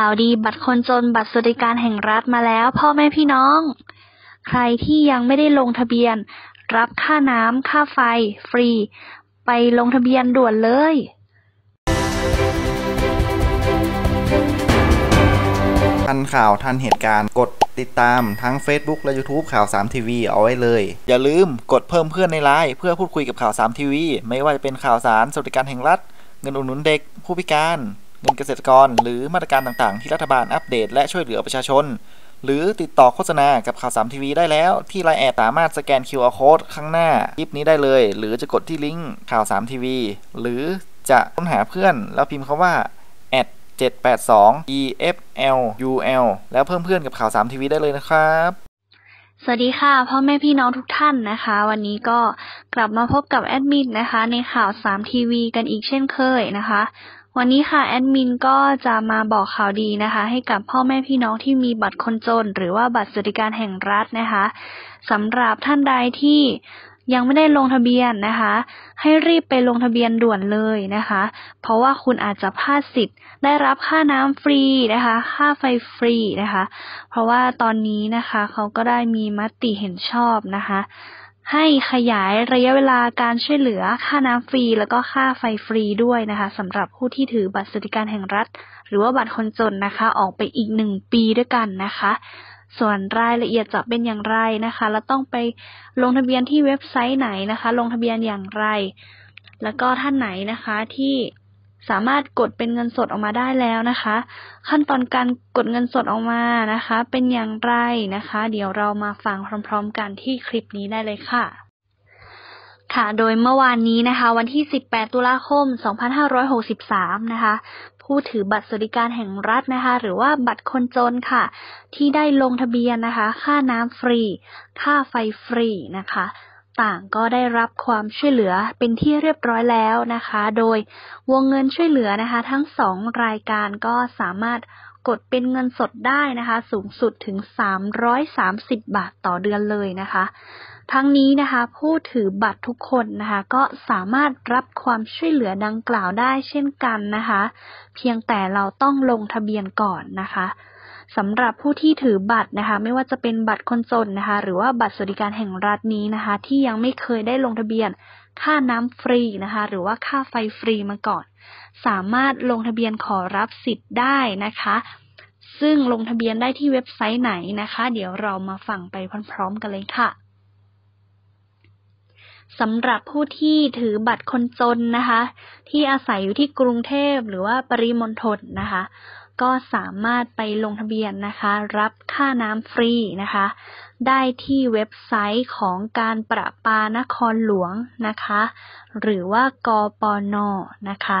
ข่าวดีบัตรคนจนบัตรสวัสดิการแห่งรัฐมาแล้วพ่อแม่พี่น้องใครที่ยังไม่ได้ลงทะเบียนรับค่าน้ำค่าไฟฟรีไปลงทะเบียนด่วนเลยทันข่าวทันเหตุการณ์กดติดตามทั้ง Facebook และ YouTube ข่าว3 TV เอาไว้เลยอย่าลืมกดเพิ่มเพื่อนในไลน์เพื่อพูดคุยกับข่าว3 TV ไม่ว่าจะเป็นข่าวสารสวัสดิการแห่งรัฐเงินอุดหนุนเด็กผู้พิการเงินเกษตรกรหรือมาตรการต่างๆที่รัฐบาลอัปเดตและช่วยเหลือประชาชนหรือติดต่อโฆษณากับข่าว3 TV ได้แล้วที่ไลน์แอดสามารถสแกน QR Code ข้างหน้าคลิปนี้ได้เลยหรือจะกดที่ลิงก์ข่าว3 TV หรือจะค้นหาเพื่อนแล้วพิมพ์คำว่าแอด782 EFLUL แล้วเพิ่มเพื่อนกับข่าว3 TV ได้เลยนะครับสวัสดีค่ะพ่อแม่พี่น้องทุกท่านนะคะวันนี้ก็กลับมาพบกับแอดมินนะคะในข่าว3 TV กันอีกเช่นเคยนะคะวันนี้ค่ะแอดมินก็จะมาบอกข่าวดีนะคะให้กับพ่อแม่พี่น้องที่มีบัตรคนจนหรือว่าบัตรสวัสดิการแห่งรัฐนะคะสำหรับท่านใดที่ยังไม่ได้ลงทะเบียนนะคะให้รีบไปลงทะเบียนด่วนเลยนะคะเพราะว่าคุณอาจจะพลาดสิทธิ์ได้รับค่าน้ำฟรีนะคะค่าไฟฟรีนะคะเพราะว่าตอนนี้นะคะเขาก็ได้มีมติเห็นชอบนะคะให้ขยายระยะเวลาการช่วยเหลือค่าน้ำฟรีแล้วก็ค่าไฟฟรีด้วยนะคะสำหรับผู้ที่ถือบัตรสวัสดิการแห่งรัฐหรือว่าบัตรคนจนนะคะออกไปอีก1 ปีด้วยกันนะคะส่วนรายละเอียดจะเป็นอย่างไรนะคะแล้วต้องไปลงทะเบียนที่เว็บไซต์ไหนนะคะลงทะเบียนอย่างไรแล้วก็ท่านไหนนะคะที่สามารถกดเป็นเงินสดออกมาได้แล้วนะคะขั้นตอนการกดเงินสดออกมานะคะเป็นอย่างไรนะคะเดี๋ยวเรามาฟังพร้อมๆกันที่คลิปนี้ได้เลยค่ะค่ะโดยเมื่อวานนี้นะคะวันที่18ตุลาคม2563นะคะผู้ถือบัตรสวัสดิการแห่งรัฐนะคะหรือว่าบัตรคนจนค่ะที่ได้ลงทะเบียนนะคะค่าน้ำฟรีค่าไฟฟรีนะคะต่างก็ได้รับความช่วยเหลือเป็นที่เรียบร้อยแล้วนะคะโดยวงเงินช่วยเหลือนะคะทั้ง2รายการก็สามารถกดเป็นเงินสดได้นะคะสูงสุดถึง330 บาทต่อเดือนเลยนะคะทั้งนี้นะคะผู้ถือบัตรทุกคนนะคะก็สามารถรับความช่วยเหลือดังกล่าวได้เช่นกันนะคะเพียงแต่เราต้องลงทะเบียนก่อนนะคะสำหรับผู้ที่ถือบัตรนะคะไม่ว่าจะเป็นบัตรคนจนนะคะหรือว่าบัตรสวัสดิการแห่งรัฐนี้นะคะที่ยังไม่เคยได้ลงทะเบียนค่าน้ำฟรีนะคะหรือว่าค่าไฟฟรีมาก่อนสามารถลงทะเบียนขอรับสิทธิ์ได้นะคะซึ่งลงทะเบียนได้ที่เว็บไซต์ไหนนะคะเดี๋ยวเรามาฟังไปพร้อมๆกันเลยค่ะสำหรับผู้ที่ถือบัตรคนจนนะคะที่อาศัยอยู่ที่กรุงเทพหรือว่าปริมณฑลนะคะก็สามารถไปลงทะเบียนนะคะรับค่าน้ำฟรีนะคะได้ที่เว็บไซต์ของการประปานครหลวงนะคะหรือว่ากปน.นะคะ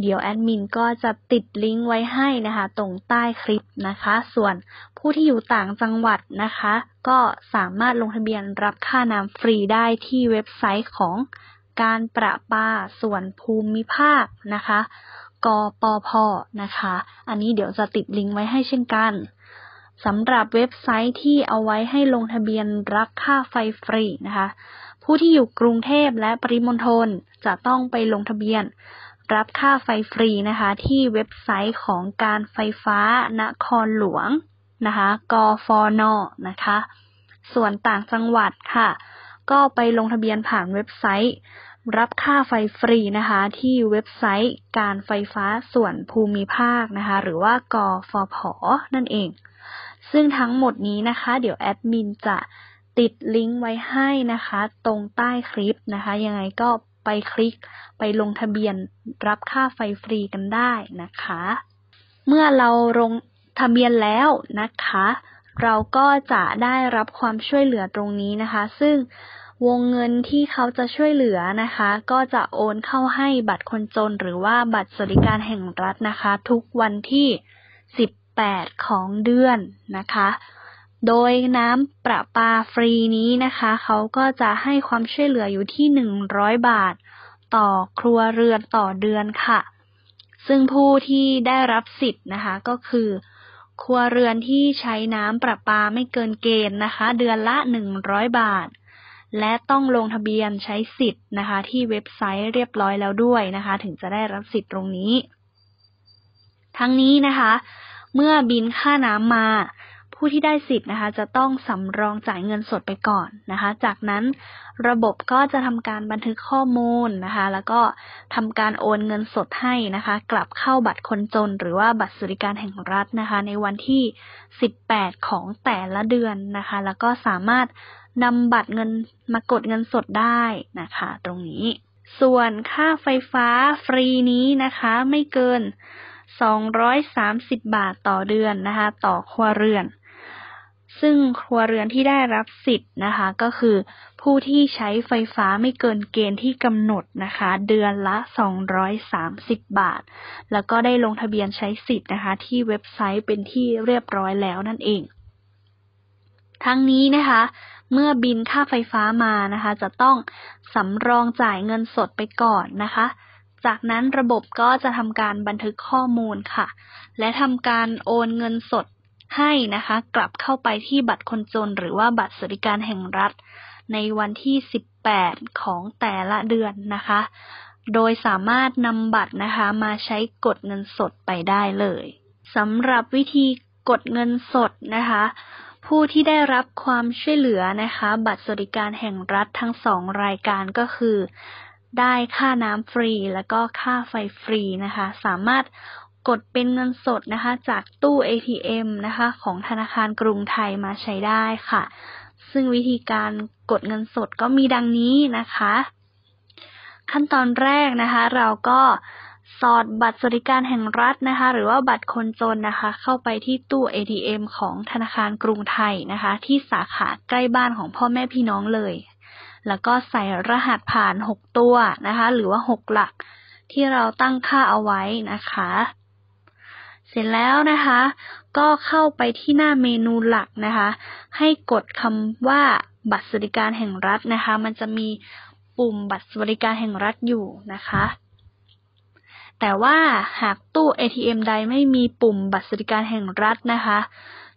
เดี๋ยวแอดมินก็จะติดลิงก์ไว้ให้นะคะตรงใต้คลิปนะคะส่วนผู้ที่อยู่ต่างจังหวัดนะคะก็สามารถลงทะเบียนรับค่าน้ำฟรีได้ที่เว็บไซต์ของการประปาส่วนภูมิภาคนะคะกปพ.นะคะอันนี้เดี๋ยวจะติดลิงก์ไว้ให้เช่นกันสำหรับเว็บไซต์ที่เอาไว้ให้ลงทะเบียนรับค่าไฟฟรีนะคะผู้ที่อยู่กรุงเทพและปริมณฑลจะต้องไปลงทะเบียนรับค่าไฟฟรีนะคะที่เว็บไซต์ของการไฟฟ้านครหลวงนะคะกฟน.นะคะส่วนต่างจังหวัดค่ะก็ไปลงทะเบียนผ่านเว็บไซต์รับค่าไฟฟรีนะคะที่เว็บไซต์การไฟฟ้าส่วนภูมิภาคนะคะหรือว่ากฟผ.นั่นเองซึ่งทั้งหมดนี้นะคะเดี๋ยวแอดมินจะติดลิงก์ไว้ให้นะคะตรงใต้คลิปนะคะยังไงก็ไปคลิกไปลงทะเบียนรับค่าไฟฟรีกันได้นะคะเมื่อเราลงทะเบียนแล้วนะคะเราก็จะได้รับความช่วยเหลือตรงนี้นะคะซึ่งวงเงินที่เขาจะช่วยเหลือนะคะก็จะโอนเข้าให้บัตรคนจนหรือว่าบัตรสวัสดิการแห่งรัฐนะคะทุกวันที่18ของเดือนนะคะโดยน้ำประปาฟรีนี้นะคะเขาก็จะให้ความช่วยเหลืออยู่ที่100บาทต่อครัวเรือนต่อเดือนค่ะซึ่งผู้ที่ได้รับสิทธิ์นะคะก็คือครัวเรือนที่ใช้น้ำประปาไม่เกินเกณฑ์นะคะเดือนละ100บาทและต้องลงทะเบียนใช้สิทธิ์นะคะที่เว็บไซต์เรียบร้อยแล้วด้วยนะคะถึงจะได้รับสิทธิ์ตรงนี้ ทั้งนี้นะคะเมื่อบินค่าน้ำมาผู้ที่ได้สิทธิ์นะคะจะต้องสำรองจ่ายเงินสดไปก่อนนะคะจากนั้นระบบก็จะทำการบันทึกข้อมูลนะคะแล้วก็ทำการโอนเงินสดให้นะคะกลับเข้าบัตรคนจนหรือว่าบัตรสวัสดิการแห่งรัฐนะคะในวันที่18ของแต่ละเดือนนะคะแล้วก็สามารถนำบัตรเงินมากดเงินสดได้นะคะตรงนี้ส่วนค่าไฟฟ้าฟรีนี้นะคะไม่เกิน230 บาทต่อเดือนนะคะต่อครัวเรือนซึ่งครัวเรือนที่ได้รับสิทธิ์นะคะก็คือผู้ที่ใช้ไฟฟ้าไม่เกินเกณฑ์ที่กำหนดนะคะเดือนละ230 บาทแล้วก็ได้ลงทะเบียนใช้สิทธิ์นะคะที่เว็บไซต์เป็นที่เรียบร้อยแล้วนั่นเองทั้งนี้นะคะเมื่อบินค่าไฟฟ้ามานะคะจะต้องสำรองจ่ายเงินสดไปก่อนนะคะจากนั้นระบบก็จะทำการบันทึกข้อมูลค่ะและทำการโอนเงินสดให้นะคะกลับเข้าไปที่บัตรคนจนหรือว่าบัตรสวัสดิการแห่งรัฐในวันที่18ของแต่ละเดือนนะคะโดยสามารถนำบัตรนะคะมาใช้กดเงินสดไปได้เลยสำหรับวิธีกดเงินสดนะคะผู้ที่ได้รับความช่วยเหลือนะคะบัตรสวัสดิการแห่งรัฐทั้ง2รายการก็คือได้ค่าน้ำฟรีแล้วก็ค่าไฟฟรีนะคะสามารถกดเป็นเงินสดนะคะจากตู้ ATM นะคะของธนาคารกรุงไทยมาใช้ได้ค่ะซึ่งวิธีการกดเงินสดก็มีดังนี้นะคะขั้นตอนแรกนะคะเราก็สอดบัตรสวัสดิการแห่งรัฐนะคะหรือว่าบัตรคนจนนะคะเข้าไปที่ตู้ ATM ของธนาคารกรุงไทยนะคะที่สาขาใกล้บ้านของพ่อแม่พี่น้องเลยแล้วก็ใส่รหัสผ่าน6ตัวนะคะหรือว่า6หลักที่เราตั้งค่าเอาไว้นะคะเสร็จแล้วนะคะก็เข้าไปที่หน้าเมนูหลักนะคะให้กดคำว่าบัตรสวัสดิการแห่งรัฐนะคะมันจะมีปุ่มบัตรสวัสดิการแห่งรัฐอยู่นะคะแต่ว่าหากตู้ ATM ใดไม่มีปุ่มบัตรสวัสดิการแห่งรัฐนะคะ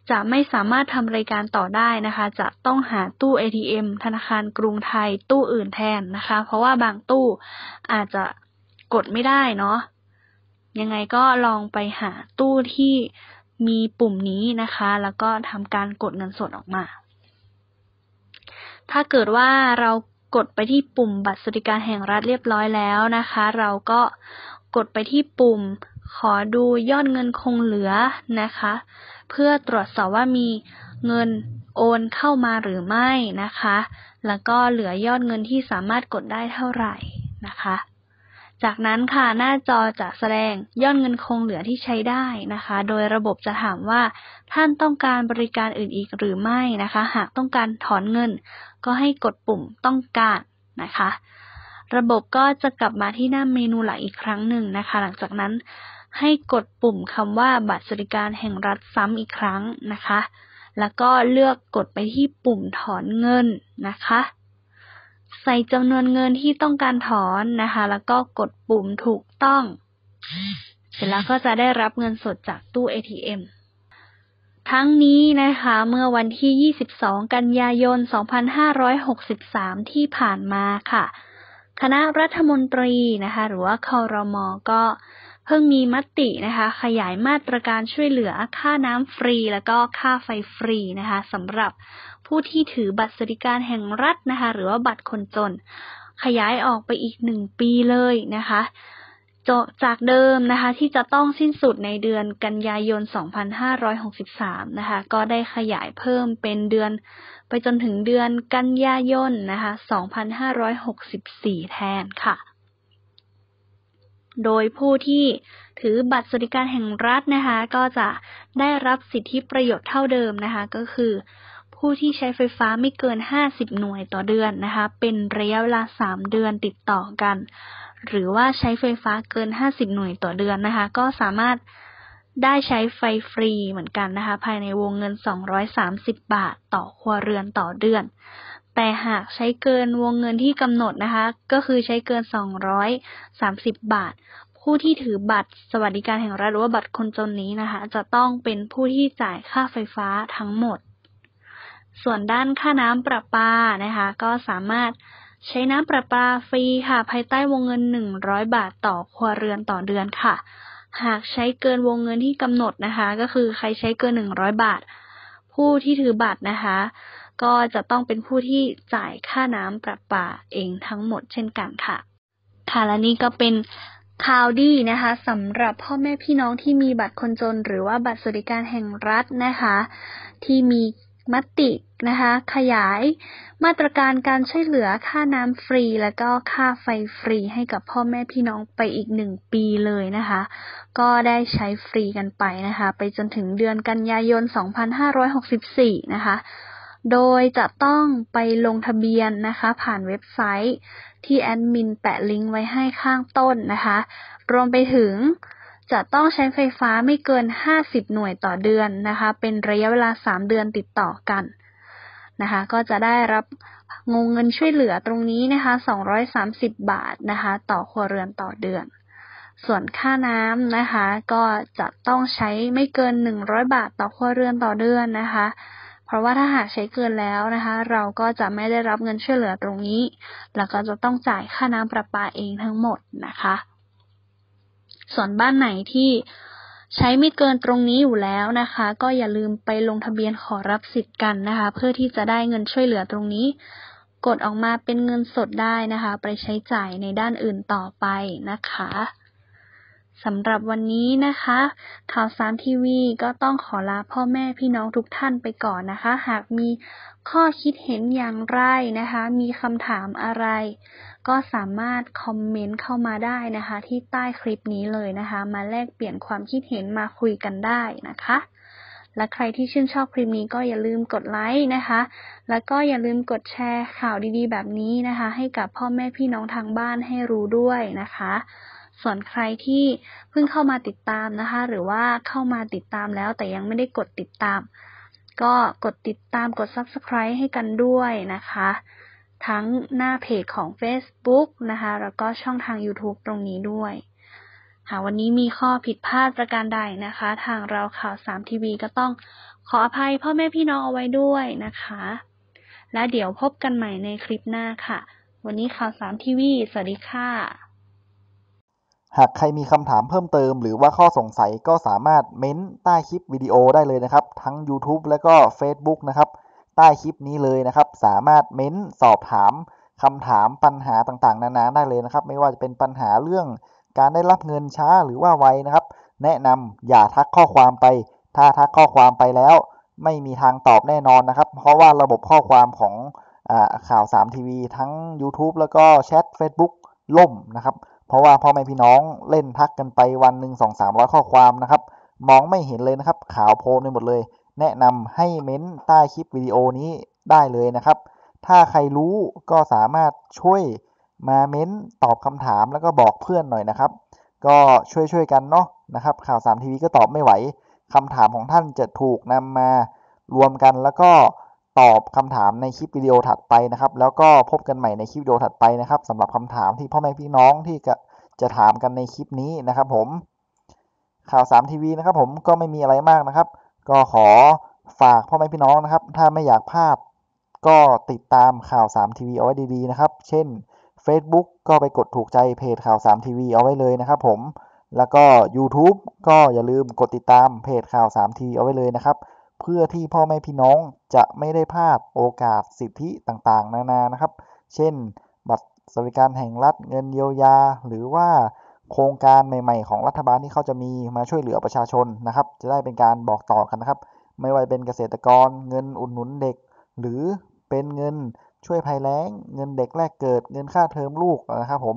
จะไม่สามารถทำรายการต่อได้นะคะจะต้องหาตู้ ATM ธนาคารกรุงไทยตู้อื่นแทนนะคะเพราะว่าบางตู้อาจจะกดไม่ได้เนาะยังไงก็ลองไปหาตู้ที่มีปุ่มนี้นะคะแล้วก็ทำการกดเงินสดออกมาถ้าเกิดว่าเรากดไปที่ปุ่มบัตรสวัสดิการแห่งรัฐเรียบร้อยแล้วนะคะเราก็กดไปที่ปุ่มขอดูยอดเงินคงเหลือนะคะเพื่อตรวจสอบว่ามีเงินโอนเข้ามาหรือไม่นะคะแล้วก็เหลือยอดเงินที่สามารถกดได้เท่าไหร่นะคะจากนั้นค่ะหน้าจอจะแสดงยอดเงินคงเหลือที่ใช้ได้นะคะโดยระบบจะถามว่าท่านต้องการบริการอื่นอีกหรือไม่นะคะหากต้องการถอนเงินก็ให้กดปุ่มต้องการนะคะระบบก็จะกลับมาที่หน้าเมนูหลักอีกครั้งหนึ่งนะคะหลังจากนั้นให้กดปุ่มคำว่าบัตรสวัสดิการแห่งรัฐซ้ำอีกครั้งนะคะแล้วก็เลือกกดไปที่ปุ่มถอนเงินนะคะใส่จำนวนเงินที่ต้องการถอนนะคะแล้วก็กดปุ่มถูกต้องเสร็จแล้วก็จะได้รับเงินสดจากตู้ ATM ทั้งนี้นะคะเมื่อวันที่22กันยายน2563ที่ผ่านมาค่ะคณะรัฐมนตรีนะคะหรือว่าครม.ก็เพิ่งมีมตินะคะขยายมาตรการช่วยเหลือค่าน้ำฟรีแล้วก็ค่าไฟฟรีนะคะสำหรับผู้ที่ถือบัตรสวัสดิการแห่งรัฐนะคะหรือว่าบัตรคนจนขยายออกไปอีก1ปีเลยนะคะจากเดิมนะคะที่จะต้องสิ้นสุดในเดือนกันยายน2563นะคะก็ได้ขยายเพิ่มเป็นเดือนไปจนถึงเดือนกันยายนนะคะ2564แทนค่ะโดยผู้ที่ถือบัตรสวัสดิการแห่งรัฐนะคะก็จะได้รับสิทธิประโยชน์เท่าเดิมนะคะก็คือผู้ที่ใช้ไฟฟ้าไม่เกิน50หน่วยต่อเดือนนะคะเป็นระยะเวลา3เดือนติดต่อกันหรือว่าใช้ไฟฟ้าเกิน50หน่วยต่อเดือนนะคะก็สามารถได้ใช้ไฟฟรีเหมือนกันนะคะภายในวงเงิน230บาทต่อครัวเรือนต่อเดือนแต่หากใช้เกินวงเงินที่กำหนดนะคะก็คือใช้เกิน230บาทผู้ที่ถือบัตรสวัสดิการแห่งรัฐหรือว่าบัตรคนจนนี้นะคะจะต้องเป็นผู้ที่จ่ายค่าไฟฟ้าทั้งหมดส่วนด้านค่าน้ำประปานะคะก็สามารถใช้น้ำประปาฟรีค่ะภายใต้วงเงิน100บาทต่อครัวเรือนต่อเดือนค่ะ หากใช้เกินวงเงินที่กำหนดนะคะก็คือใครใช้เกิน100บาทผู้ที่ถือบัตรนะคะก็จะต้องเป็นผู้ที่จ่ายค่าน้ำประปาเองทั้งหมดเช่นกันค่ะค่ะและนี่ก็เป็นข่าวดีนะคะสำหรับพ่อแม่พี่น้องที่มีบัตรคนจนหรือว่าบัตรสวัสดิการแห่งรัฐนะคะที่มีมตินะคะขยายมาตรการการช่วยเหลือค่าน้ำฟรีแล้วก็ค่าไฟฟรีให้กับพ่อแม่พี่น้องไปอีก1ปีเลยนะคะก็ได้ใช้ฟรีกันไปนะคะไปจนถึงเดือนกันยายน2564นะคะโดยจะต้องไปลงทะเบียนนะคะผ่านเว็บไซต์ที่แอดมินแปะลิงก์ไว้ให้ข้างต้นนะคะรวมไปถึงจะต้องใช้ไฟฟ้าไม่เกิน50หน่วยต่อเดือนนะคะเป็นระยะเวลา3เดือนติดต่อกันนะคะก็จะได้รับเงินช่วยเหลือตรงนี้นะคะ230บาทนะคะต่อครัวเรือนต่อเดือนส่วนค่าน้ำนะคะก็จะต้องใช้ไม่เกิน100บาทต่อครัวเรือนต่อเดือนนะคะเพราะว่าถ้าหากใช้เกินแล้วนะคะเราก็จะไม่ได้รับเงินช่วยเหลือตรงนี้แล้วก็จะต้องจ่ายค่าน้ำประปาเองทั้งหมดนะคะส่วนบ้านไหนที่ใช้ไม่เกินตรงนี้อยู่แล้วนะคะก็อย่าลืมไปลงทะเบียนขอรับสิทธิ์กันนะคะเพื่อที่จะได้เงินช่วยเหลือตรงนี้กดออกมาเป็นเงินสดได้นะคะไปใช้จ่ายในด้านอื่นต่อไปนะคะสำหรับวันนี้นะคะข่าวสารทีวีก็ต้องขอลาพ่อแม่พี่น้องทุกท่านไปก่อนนะคะหากมีข้อคิดเห็นอย่างไรนะคะมีคำถามอะไรก็สามารถคอมเมนต์เข้ามาได้นะคะที่ใต้คลิปนี้เลยนะคะมาแลกเปลี่ยนความคิดเห็นมาคุยกันได้นะคะและใครที่ชื่นชอบคลิปนี้ก็อย่าลืมกดไลค์นะคะแล้วก็อย่าลืมกดแชร์ข่าวดีๆแบบนี้นะคะให้กับพ่อแม่พี่น้องทางบ้านให้รู้ด้วยนะคะส่วนใครที่เพิ่งเข้ามาติดตามนะคะหรือว่าเข้ามาติดตามแล้วแต่ยังไม่ได้กดติดตามก็กดติดตามกด Subscribe ให้กันด้วยนะคะทั้งหน้าเพจของ Facebook นะคะแล้วก็ช่องทาง YouTube ตรงนี้ด้วยหากวันนี้มีข้อผิดพลาดประการใดนะคะทางเราข่าว3ทีวีก็ต้องขออภัยพ่อแม่พี่น้องเอาไว้ด้วยนะคะและเดี๋ยวพบกันใหม่ในคลิปหน้าค่ะวันนี้ข่าว3ทีวีสวัสดีค่ะหากใครมีคำถามเพิ่มเติมหรือว่าข้อสงสัยก็สามารถเม้นใต้คลิปวิดีโอได้เลยนะครับทั้ง YouTube และก็ Facebook นะครับใต้คลิปนี้เลยนะครับสามารถเม้นสอบถามคำถามปัญหาต่างๆนานาได้เลยนะครับไม่ว่าจะเป็นปัญหาเรื่องการได้รับเงินช้าหรือว่าไวนะครับแนะนำอย่าทักข้อความไปถ้าทักข้อความไปแล้วไม่มีทางตอบแน่นอนนะครับเพราะว่าระบบข้อความของข่าว3ทีวีทั้ง YouTube แล้วก็แชท Facebook ล่มนะครับเพราะว่าพ่อแม่พี่น้องเล่นทักกันไปวันหนึ่ง 200-300 ข้อความนะครับมองไม่เห็นเลยนะครับขาวโพลนไปหมดเลยแนะนำให้เม้นใต้คลิปวิดีโอนี้ได้เลยนะครับถ้าใครรู้ก็สามารถช่วยมาเม้นตอบคำถามแล้วก็บอกเพื่อนหน่อยนะครับก็ช่วยๆกันเนาะนะครับข่าว3ทีวีก็ตอบไม่ไหวคำถามของท่านจะถูกนำมารวมกันแล้วก็ตอบคำถามในคลิปวิดีโอถัดไปนะครับแล้วก็พบกันใหม่ในคลิปวิดีโอถัดไปนะครับสำหรับคำถามที่พ่อแม่พี่น้องที่จะถามกันในคลิปนี้นะครับผมข่าว3ทีวีนะครับผมก็ไม่มีอะไรมากนะครับก็ขอฝากพ่อแม่พี่น้องนะครับถ้าไม่อยากพลาดก็ติดตามข่าว3ทีวีเอาไว้ดีๆนะครับเช่น Facebook ก็ไปกดถูกใจเพจข่าว3ทีวีเอาไว้เลยนะครับผมแล้วก็ YouTube ก็อย่าลืมกดติดตามเพจข่าว3ทีวีเอาไว้เลยนะครับเพื่อที่พ่อแม่พี่น้องจะไม่ได้พลาดโอกาสสิทธิต่างๆนานานะครับเช่นบัตรสวัสดิการแห่งรัฐเงินเยียวยาหรือว่าโครงการใหม่ๆของรัฐบาลที่เขาจะมีมาช่วยเหลือประชาชนนะครับจะได้เป็นการบอกต่อกันนะครับไม่ว่าเป็นเกษตรกรเงินอุดหนุนเด็กหรือเป็นเงินช่วยภัยแล้งเงินเด็กแรกเกิดเงินค่าเทอมลูกนะครับผม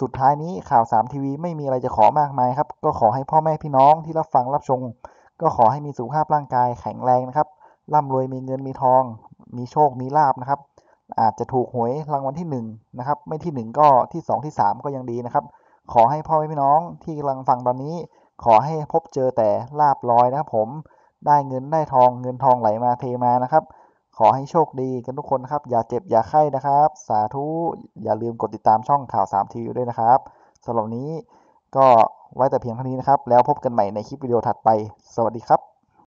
สุดท้ายนี้ข่าว3ทีวีไม่มีอะไรจะขอมากมายครับก็ขอให้พ่อแม่พี่น้องที่รับฟังรับชมก็ขอให้มีสุขภาพร่างกายแข็งแรงนะครับร่ำรวยมีเงินมีทองมีโชคมีลาภนะครับอาจจะถูกหวยรางวัลที่1นะครับไม่ที่1ก็ที่2ที่3ก็ยังดีนะครับขอให้พ่อแม่พี่น้องที่กำลังฟังตอนนี้ขอให้พบเจอแต่ลาภลอยนะครับผมได้เงินได้ทองเงินทองไหลมาเทมานะครับขอให้โชคดีกันทุกคนนะครับอย่าเจ็บอย่าไข้นะครับสาธุอย่าลืมกดติดตามช่องข่าว3ทีวีด้วยนะครับสำหรับนี้ก็ไว้แต่เพียงเท่านี้นะครับแล้วพบกันใหม่ในคลิปวิดีโอถัดไปสวัสดีครับ